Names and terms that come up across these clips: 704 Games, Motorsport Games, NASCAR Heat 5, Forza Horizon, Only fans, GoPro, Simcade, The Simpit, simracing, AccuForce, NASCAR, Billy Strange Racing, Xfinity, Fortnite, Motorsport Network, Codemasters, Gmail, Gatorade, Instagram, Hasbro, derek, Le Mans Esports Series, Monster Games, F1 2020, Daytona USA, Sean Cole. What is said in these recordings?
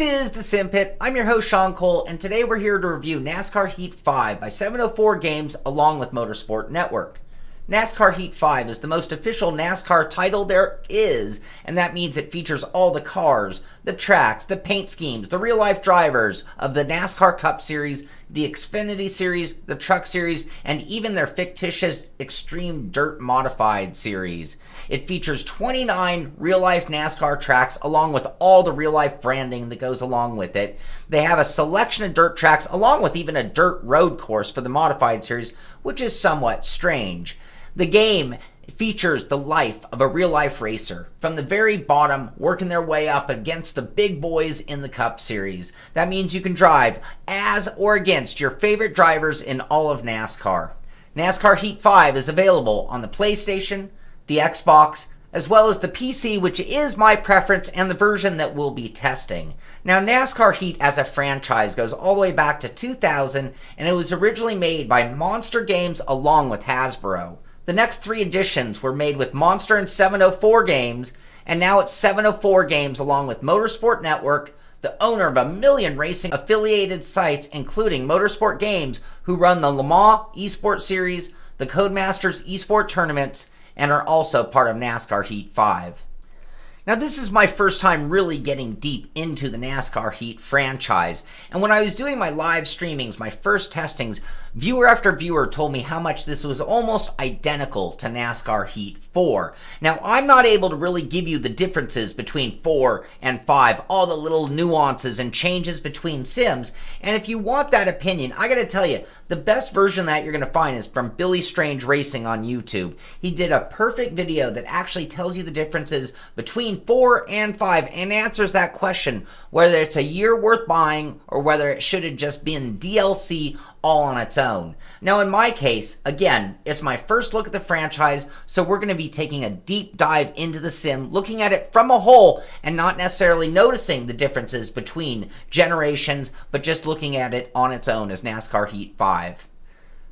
This is The Simpit. I'm your host, Sean Cole, and today we're here to review NASCAR Heat 5 by 704 Games along with Motorsport Network. NASCAR Heat 5 is the most official NASCAR title there is, and that means it features all the cars, the tracks, the paint schemes, the real-life drivers of the NASCAR Cup Series, the Xfinity Series, the Truck Series, and even their fictitious Extreme Dirt Modified Series. It features 29 real-life NASCAR tracks along with all the real-life branding that goes along with it. They have a selection of dirt tracks along with even a dirt road course for the Modified Series, which is somewhat strange. The game features the life of a real-life racer, from the very bottom, working their way up against the big boys in the Cup Series. That means you can drive as or against your favorite drivers in all of NASCAR. NASCAR Heat 5 is available on the PlayStation, the Xbox, as well as the PC, which is my preference and the version that we'll be testing. Now, NASCAR Heat as a franchise goes all the way back to 2000, and it was originally made by Monster Games along with Hasbro. The next three editions were made with Monster and 704 Games, and now it's 704 Games along with Motorsport Network, the owner of a million racing-affiliated sites, including Motorsport Games, who run the Le Mans Esports Series, the Codemasters Esports Tournaments, and are also part of NASCAR Heat 5. Now, this is my first time really getting deep into the NASCAR Heat franchise, and when I was doing my live streamings, my first testings, viewer after viewer told me how much this was almost identical to NASCAR Heat 4. Now, I'm not able to really give you the differences between 4 and 5, all the little nuances and changes between sims, and if you want that opinion, I gotta tell you, the best version that you're gonna find is from Billy Strange Racing on YouTube. He did a perfect video that actually tells you the differences between 4 and 5 and answers that question, whether it's a year worth buying or whether it should have just been DLC all on its own. Now, in my case, again, it's my first look at the franchise, so we're going to be taking a deep dive into the sim, looking at it from a whole and not necessarily noticing the differences between generations, but just looking at it on its own as NASCAR Heat 5.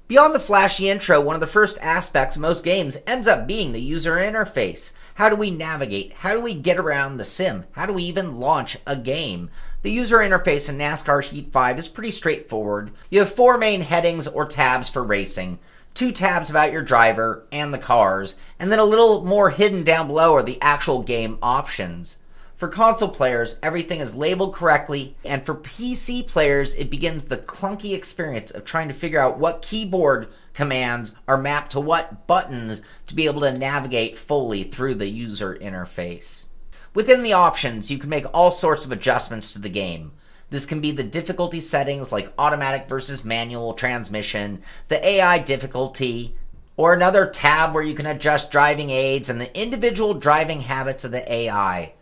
Beyond the flashy intro, one of the first aspects of most games ends up being the user interface. How do we navigate? How do we get around the sim? How do we even launch a game? The user interface in NASCAR Heat 5 is pretty straightforward. You have four main headings or tabs for racing, two tabs about your driver and the cars, and then a little more hidden down below are the actual game options. For console players, everything is labeled correctly, and for PC players, it begins the clunky experience of trying to figure out what keyboard commands are mapped to what buttons to be able to navigate fully through the user interface. Within the options, you can make all sorts of adjustments to the game. This can be the difficulty settings like automatic versus manual transmission, the AI difficulty, or another tab where you can adjust driving aids and the individual driving habits of the AI.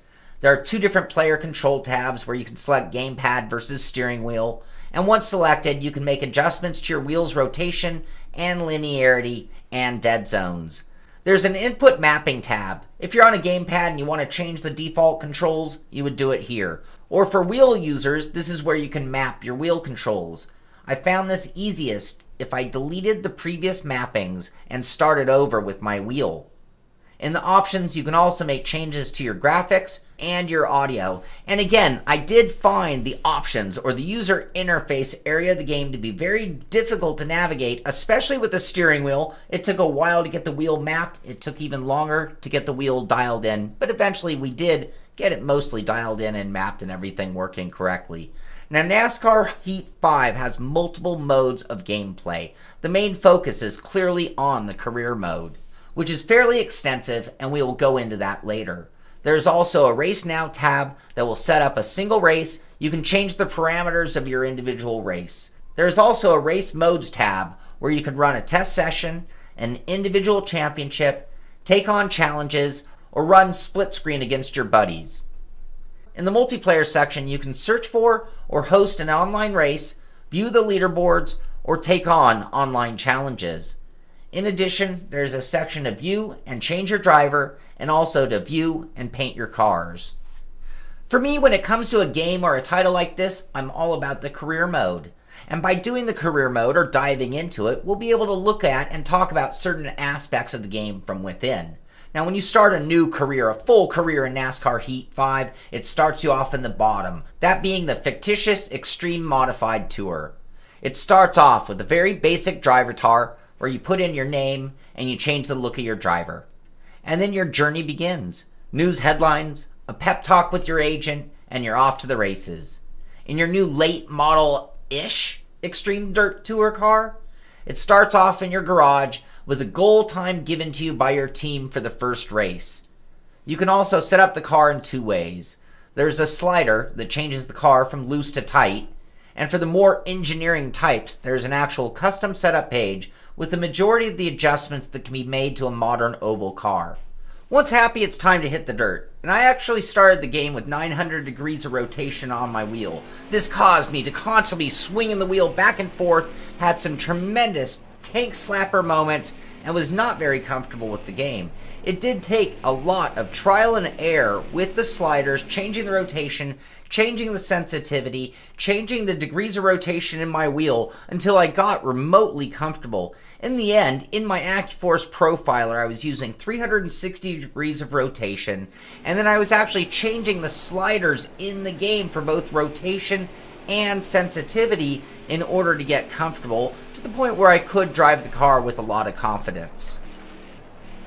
There are two different player control tabs where you can select gamepad versus steering wheel, and once selected, you can make adjustments to your wheel's rotation and linearity and dead zones. There's an input mapping tab. If you're on a gamepad and you want to change the default controls, you would do it here. Or for wheel users, this is where you can map your wheel controls. I found this easiest if I deleted the previous mappings and started over with my wheel. In the options, you can also make changes to your graphics and your audio. And again, I did find the options or the user interface area of the game to be very difficult to navigate, especially with the steering wheel. It took a while to get the wheel mapped. It took even longer to get the wheel dialed in, but eventually we did get it mostly dialed in and mapped and everything working correctly. Now, NASCAR Heat 5 has multiple modes of gameplay. The main focus is clearly on the career mode, which is fairly extensive, and we will go into that later. There's also a Race Now tab that will set up a single race. You can change the parameters of your individual race. There's also a Race Modes tab where you can run a test session, an individual championship, take on challenges, or run split screen against your buddies. In the multiplayer section, you can search for or host an online race, view the leaderboards, or take on online challenges. In addition, there's a section to view and change your driver, and also to view and paint your cars. For me, when it comes to a game or a title like this, I'm all about the career mode. And by doing the career mode or diving into it, we'll be able to look at and talk about certain aspects of the game from within. Now, when you start a new career, a full career in NASCAR Heat 5, it starts you off in the bottom, that being the fictitious Extreme Modified Tour. It starts off with a very basic driver tar where you put in your name and you change the look of your driver. And then your journey begins. News headlines, a pep talk with your agent, and you're off to the races. In your new late model-ish Extreme Dirt Tour car, it starts off in your garage with a goal time given to you by your team for the first race. You can also set up the car in two ways. There's a slider that changes the car from loose to tight, and for the more engineering types, there's an actual custom setup page with the majority of the adjustments that can be made to a modern oval car. Once happy, it's time to hit the dirt, and I actually started the game with 900 degrees of rotation on my wheel. This caused me to constantly swing the wheel back and forth, had some tremendous tank slapper moments, and was not very comfortable with the game. It did take a lot of trial and error with the sliders, changing the rotation, changing the sensitivity, changing the degrees of rotation in my wheel until I got remotely comfortable. In the end, in my AccuForce profiler, I was using 360 degrees of rotation, and then I was actually changing the sliders in the game for both rotation and sensitivity in order to get comfortable to the point where I could drive the car with a lot of confidence.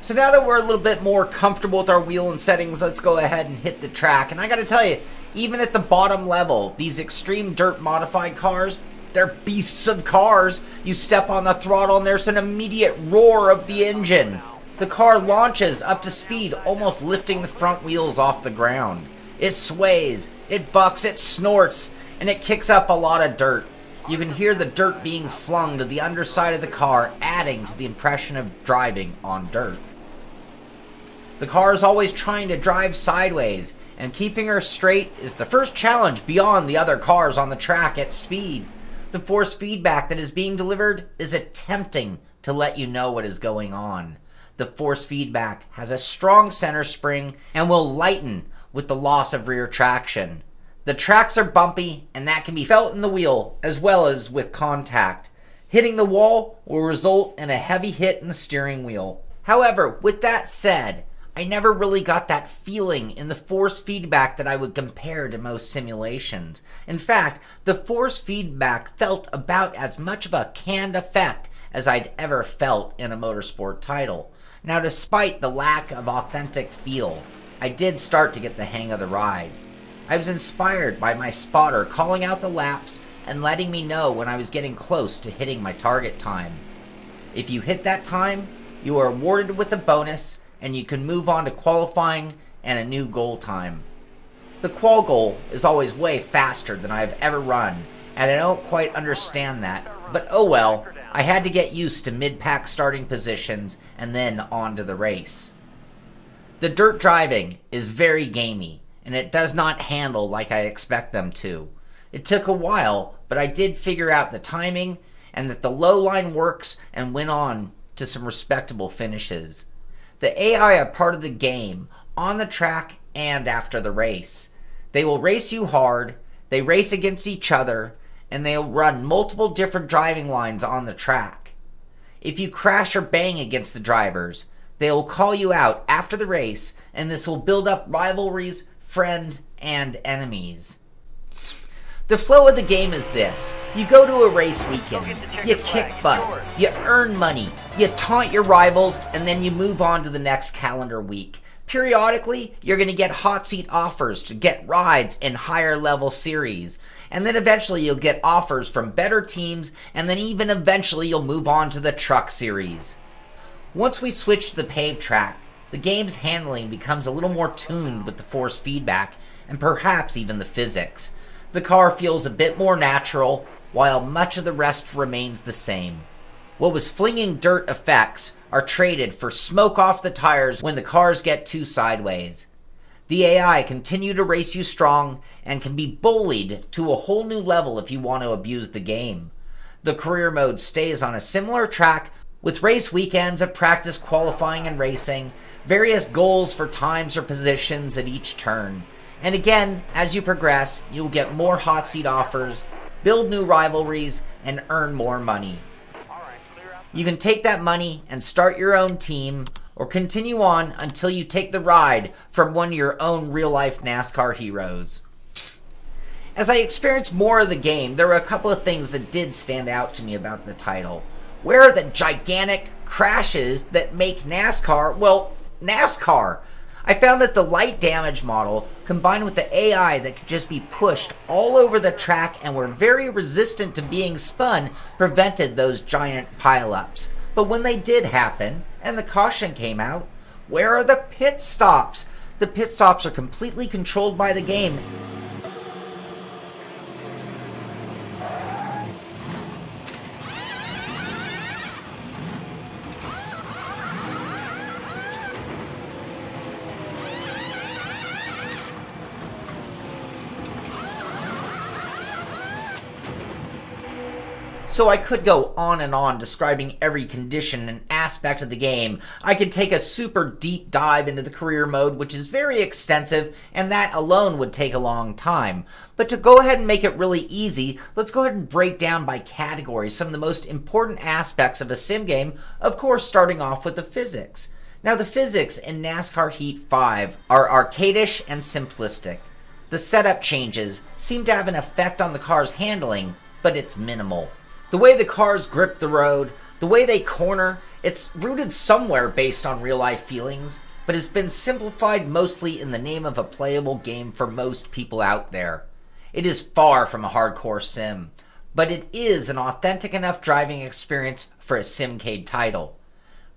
So now that we're a little bit more comfortable with our wheel and settings, let's go ahead and hit the track. And I gotta tell you, even at the bottom level, these extreme dirt modified cars, they're beasts of cars. You step on the throttle and there's an immediate roar of the engine. The car launches up to speed, almost lifting the front wheels off the ground. It sways, it bucks, it snorts, and it kicks up a lot of dirt. You can hear the dirt being flung to the underside of the car, adding to the impression of driving on dirt. The car is always trying to drive sideways, and keeping her straight is the first challenge beyond the other cars on the track at speed. The force feedback that is being delivered is attempting to let you know what is going on. The force feedback has a strong center spring and will lighten with the loss of rear traction. The tracks are bumpy, and that can be felt in the wheel as well as with contact. Hitting the wall will result in a heavy hit in the steering wheel. However, with that said, I never really got that feeling in the force feedback that I would compare to most simulations. In fact, the force feedback felt about as much of a canned effect as I'd ever felt in a motorsport title. Now, despite the lack of authentic feel, I did start to get the hang of the ride. I was inspired by my spotter calling out the laps and letting me know when I was getting close to hitting my target time. If you hit that time, you are awarded with a bonus and you can move on to qualifying and a new goal time. The qual goal is always way faster than I have ever run, and I don't quite understand that, but oh well, I had to get used to mid-pack starting positions and then on to the race. The dirt driving is very gamey, and it does not handle like I expect them to. It took a while, but I did figure out the timing and that the low line works and went on to some respectable finishes. The AI are part of the game, on the track and after the race. They will race you hard, they race against each other, and they'll run multiple different driving lines on the track. If you crash or bang against the drivers, they will call you out after the race, and this will build up rivalries, friends, and enemies. The flow of the game is this. You go to a race weekend, you kick butt, you earn money, you taunt your rivals, and then you move on to the next calendar week. Periodically, you're going to get hot seat offers to get rides in higher level series, and then eventually you'll get offers from better teams, and then even eventually you'll move on to the truck series. Once we switch to the paved track, the game's handling becomes a little more tuned with the force feedback and perhaps even the physics. The car feels a bit more natural, while much of the rest remains the same. What was flinging dirt effects are traded for smoke off the tires when the cars get too sideways. The AI continue to race you strong and can be bullied to a whole new level if you want to abuse the game. The career mode stays on a similar track with race weekends of practice qualifying and racing, various goals for times or positions at each turn. And again, as you progress, you'll get more hot seat offers, build new rivalries, and earn more money. You can take that money and start your own team, or continue on until you take the ride from one of your own real-life NASCAR heroes. As I experienced more of the game, there were a couple of things that did stand out to me about the title. Where are the gigantic crashes that make NASCAR, well, NASCAR? I found that the light damage model, combined with the AI that could just be pushed all over the track and were very resistant to being spun, prevented those giant pileups. But when they did happen, and the caution came out, where are the pit stops? The pit stops are completely controlled by the game. So I could go on and on describing every condition and aspect of the game. I could take a super deep dive into the career mode, which is very extensive, and that alone would take a long time. But to go ahead and make it really easy, let's go ahead and break down by category some of the most important aspects of a sim game, of course starting off with the physics. Now the physics in NASCAR Heat 5 are arcadish and simplistic. The setup changes seem to have an effect on the car's handling, but it's minimal. The way the cars grip the road, the way they corner, it's rooted somewhere based on real-life feelings, but it's been simplified mostly in the name of a playable game for most people out there. It is far from a hardcore sim, but it is an authentic enough driving experience for a Simcade title.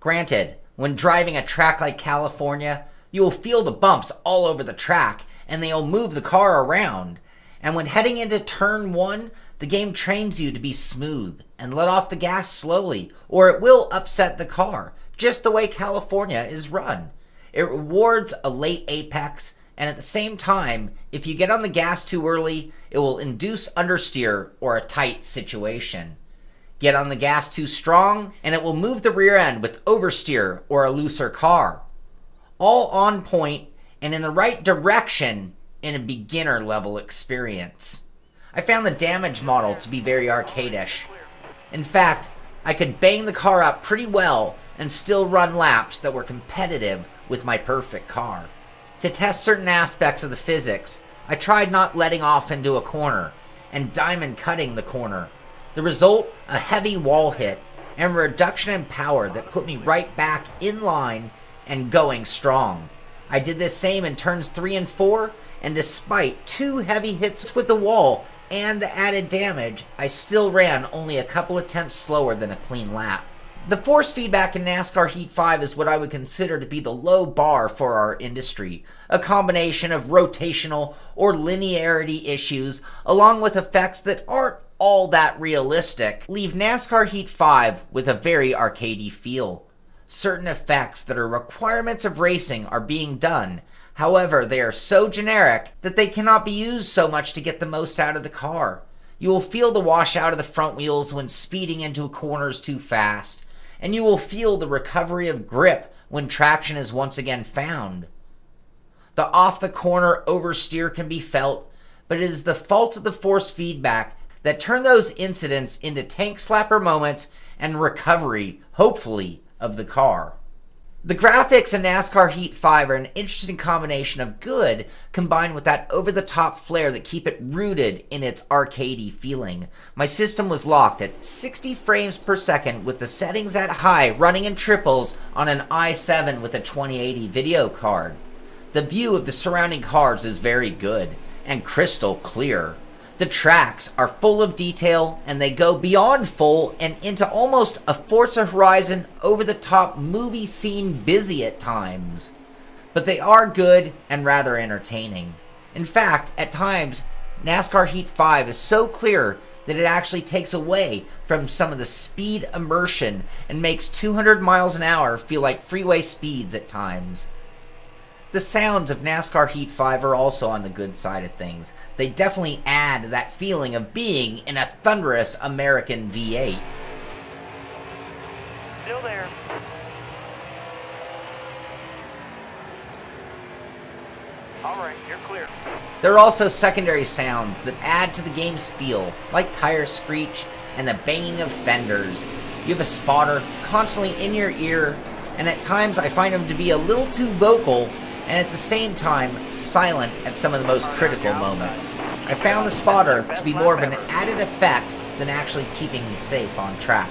Granted, when driving a track like California, you will feel the bumps all over the track, and they'll move the car around. And when heading into Turn 1, the game trains you to be smooth and let off the gas slowly, or it will upset the car, just the way California is run. It rewards a late apex, and at the same time, if you get on the gas too early, it will induce understeer or a tight situation. Get on the gas too strong, and it will move the rear end with oversteer or a looser car. All on point and in the right direction in a beginner level experience. I found the damage model to be very arcadish. In fact, I could bang the car up pretty well and still run laps that were competitive with my perfect car. To test certain aspects of the physics, I tried not letting off into a corner and diamond cutting the corner. The result, a heavy wall hit and a reduction in power that put me right back in line and going strong. I did the same in turns 3 and 4, and despite 2 heavy hits with the wall and the added damage, I still ran only a couple of tenths slower than a clean lap. The force feedback in NASCAR Heat 5 is what I would consider to be the low bar for our industry. A combination of rotational or linearity issues, along with effects that aren't all that realistic, leave NASCAR Heat 5 with a very arcadey feel. Certain effects that are requirements of racing are being done. However, they are so generic that they cannot be used so much to get the most out of the car. You will feel the washout of the front wheels when speeding into corners too fast, and you will feel the recovery of grip when traction is once again found. The off-the-corner oversteer can be felt, but it is the fault of the force feedback that turned those incidents into tank-slapper moments and recovery, hopefully, of the car. The graphics in NASCAR Heat 5 are an interesting combination of good combined with that over-the-top flair that keep it rooted in its arcadey feeling. My system was locked at 60 frames per second with the settings at high, running in triples on an i7 with a 2080 video card. The view of the surrounding cars is very good and crystal clear. The tracks are full of detail, and they go beyond full and into almost a Forza Horizon over-the-top movie scene busy at times. But they are good and rather entertaining. In fact, at times, NASCAR Heat 5 is so clear that it actually takes away from some of the speed immersion and makes 200 miles an hour feel like freeway speeds at times. The sounds of NASCAR Heat 5 are also on the good side of things. They definitely add that feeling of being in a thunderous American V8. Still there. All right, you're clear. There are also secondary sounds that add to the game's feel, like tire screech and the banging of fenders. You have a spotter constantly in your ear, and at times I find him to be a little too vocal and at the same time silent at some of the most critical moments. I found the spotter to be more of an added effect than actually keeping me safe on track.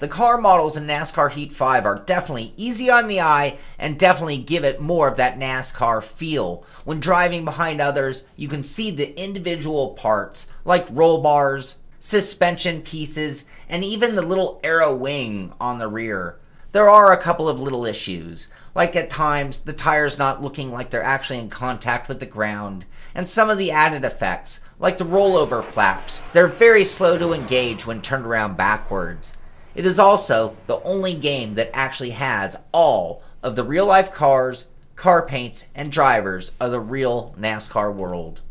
The car models in NASCAR Heat 5 are definitely easy on the eye and definitely give it more of that NASCAR feel. When driving behind others, you can see the individual parts like roll bars, suspension pieces, and even the little arrow wing on the rear. There are a couple of little issues, like at times the tires not looking like they're actually in contact with the ground, and some of the added effects, like the rollover flaps. They're very slow to engage when turned around backwards. It is also the only game that actually has all of the real-life cars, car paints, and drivers of the real NASCAR world.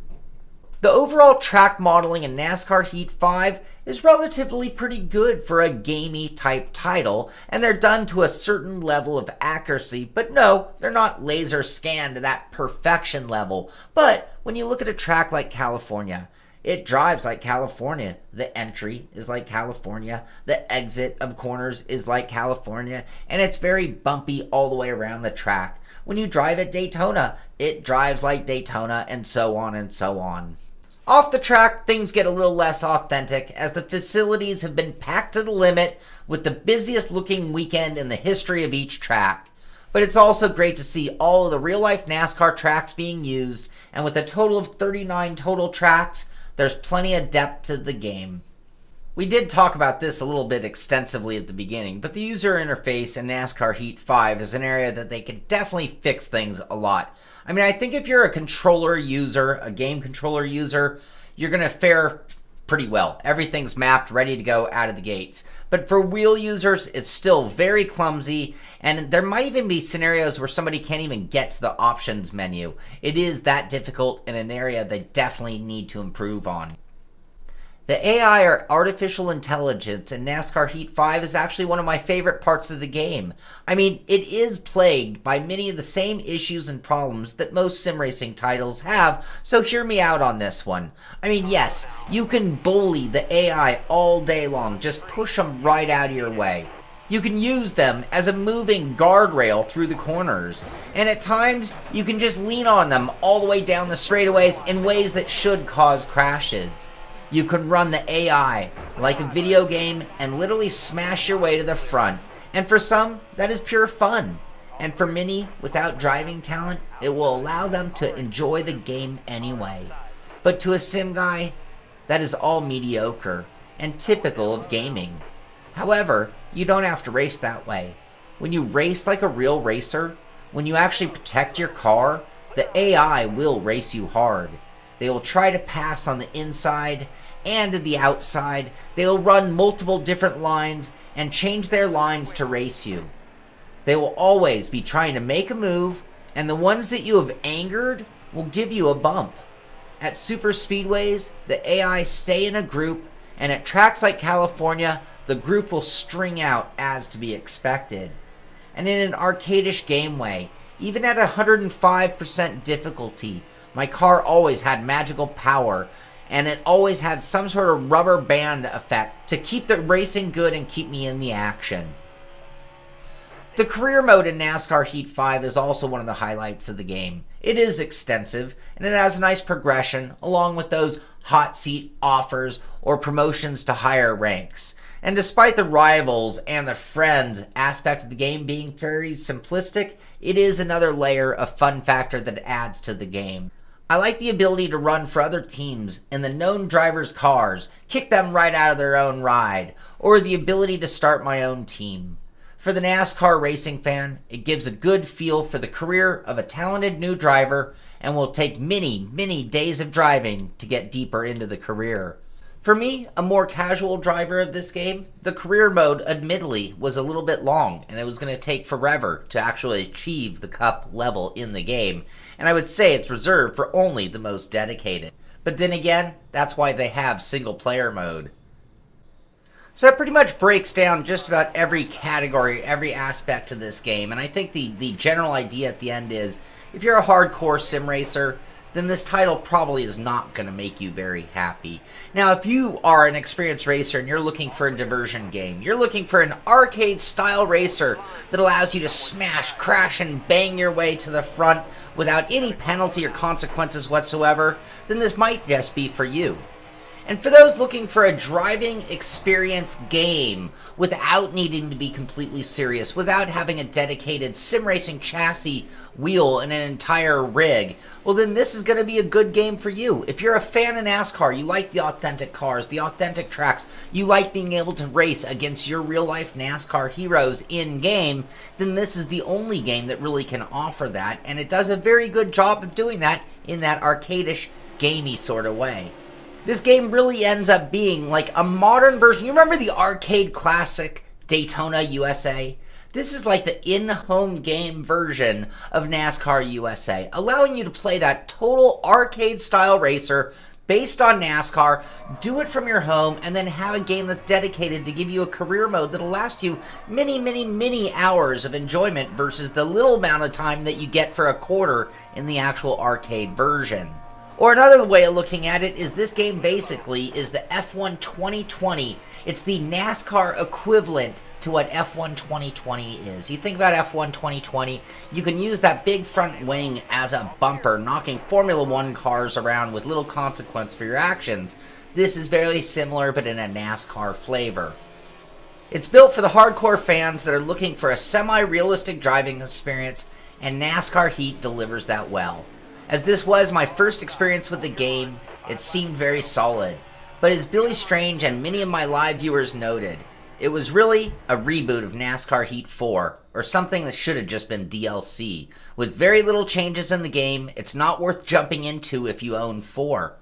The overall track modeling in NASCAR Heat 5 is relatively pretty good for a gamey type title, and they're done to a certain level of accuracy, but no, they're not laser scanned to that perfection level. But when you look at a track like California, it drives like California. The entry is like California. The exit of corners is like California. And it's very bumpy all the way around the track. When you drive at Daytona, it drives like Daytona, and so on and so on. Off the track, things get a little less authentic as the facilities have been packed to the limit with the busiest looking weekend in the history of each track. But it's also great to see all of the real-life NASCAR tracks being used, and with a total of 39 total tracks, there's plenty of depth to the game. We did talk about this a little bit extensively at the beginning, but the user interface in NASCAR Heat 5 is an area that they could definitely fix things a lot. I mean, I think if you're a controller user, a game controller user, you're gonna fare pretty well. Everything's mapped, ready to go out of the gates. But for wheel users, it's still very clumsy, and there might even be scenarios where somebody can't even get to the options menu. It is that difficult in an area they definitely need to improve on. The AI or artificial intelligence in NASCAR Heat 5 is actually one of my favorite parts of the game. I mean, it is plagued by many of the same issues and problems that most sim racing titles have, so hear me out on this one. I mean, yes, you can bully the AI all day long, just push them right out of your way. You can use them as a moving guardrail through the corners, and at times, you can just lean on them all the way down the straightaways in ways that should cause crashes. You can run the AI like a video game and literally smash your way to the front. And for some, that is pure fun. And for many, without driving talent, it will allow them to enjoy the game anyway. But to a sim guy, that is all mediocre and typical of gaming. However, you don't have to race that way. When you race like a real racer, when you actually protect your car, the AI will race you hard. They will try to pass on the inside and the outside. They'll run multiple different lines and change their lines to race you. They will always be trying to make a move, and the ones that you have angered will give you a bump. At super speedways, the AI stay in a group, and at tracks like California, the group will string out as to be expected. And in an arcade-ish game way, even at 105% difficulty, my car always had magical power, and it always had some sort of rubber band effect to keep the racing good and keep me in the action. The career mode in NASCAR Heat 5 is also one of the highlights of the game. It is extensive, and it has a nice progression along with those hot seat offers or promotions to higher ranks. And despite the rivals and the friends aspect of the game being very simplistic, it is another layer of fun factor that adds to the game. I like the ability to run for other teams in the known drivers' cars, kick them right out of their own ride, or the ability to start my own team. For the NASCAR racing fan, it gives a good feel for the career of a talented new driver and will take many, many days of driving to get deeper into the career. For me, a more casual driver of this game, the career mode admittedly was a little bit long, and it was going to take forever to actually achieve the cup level in the game, and I would say it's reserved for only the most dedicated. But then again, that's why they have single player mode. So that pretty much breaks down just about every category, every aspect of this game, and I think the general idea at the end is, if you're a hardcore sim racer, then this title probably is not going to make you very happy. Now, if you are an experienced racer and you're looking for a diversion game, you're looking for an arcade-style racer that allows you to smash, crash, and bang your way to the front without any penalty or consequences whatsoever, then this might just be for you. And for those looking for a driving experience game without needing to be completely serious, without having a dedicated sim racing chassis, wheel, and an entire rig, well then this is going to be a good game for you. If you're a fan of NASCAR, you like the authentic cars, the authentic tracks, you like being able to race against your real-life NASCAR heroes in-game, then this is the only game that really can offer that, and it does a very good job of doing that in that arcade-ish, gamey sort of way. This game really ends up being like a modern version. You remember the arcade classic Daytona USA? This is like the in-home game version of NASCAR USA, allowing you to play that total arcade-style racer based on NASCAR, do it from your home, and then have a game that's dedicated to give you a career mode that'll last you many, many, many hours of enjoyment versus the little amount of time that you get for a quarter in the actual arcade version. Or another way of looking at it is this game basically is the F1 2020. It's the NASCAR equivalent to what F1 2020 is. You think about F1 2020, you can use that big front wing as a bumper, knocking Formula One cars around with little consequence for your actions. This is very similar, but in a NASCAR flavor. It's built for the hardcore fans that are looking for a semi-realistic driving experience, and NASCAR Heat delivers that well. As this was my first experience with the game, it seemed very solid, but as Billy Strange and many of my live viewers noted, it was really a reboot of NASCAR Heat 4, or something that should have just been DLC. With very little changes in the game, it's not worth jumping into if you own 4.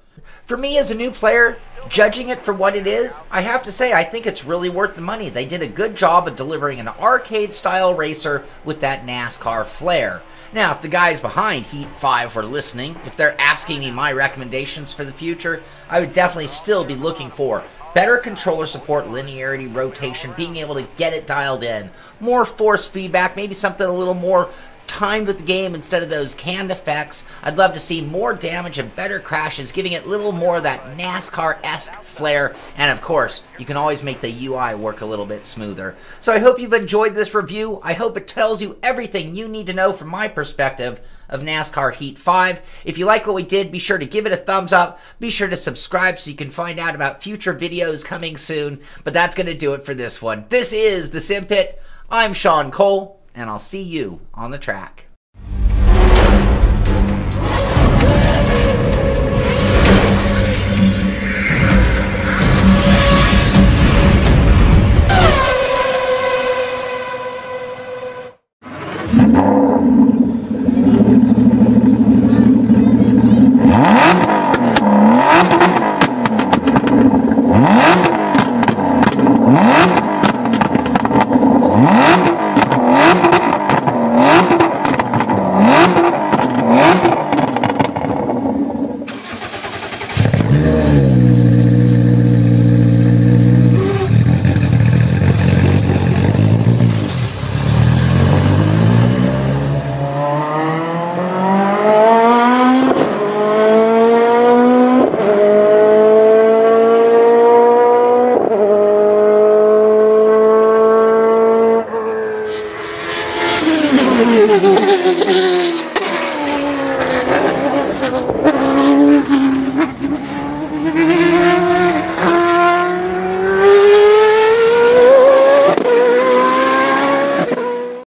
For me as a new player, judging it for what it is, I have to say I think it's really worth the money. They did a good job of delivering an arcade-style racer with that NASCAR flair. Now, if the guys behind Heat 5 were listening, if they're asking me my recommendations for the future, I would definitely still be looking for better controller support, linearity, rotation, being able to get it dialed in, more force feedback, maybe something a little more timed with the game instead of those canned effects. I'd love to see more damage and better crashes, giving it a little more of that NASCAR-esque flair, and of course, you can always make the UI work a little bit smoother. So I hope you've enjoyed this review. I hope it tells you everything you need to know from my perspective of NASCAR Heat 5. If you like what we did, be sure to give it a thumbs up. Be sure to subscribe so you can find out about future videos coming soon, but that's going to do it for this one. This is The Simpit. I'm Sean Cole, and I'll see you on the track.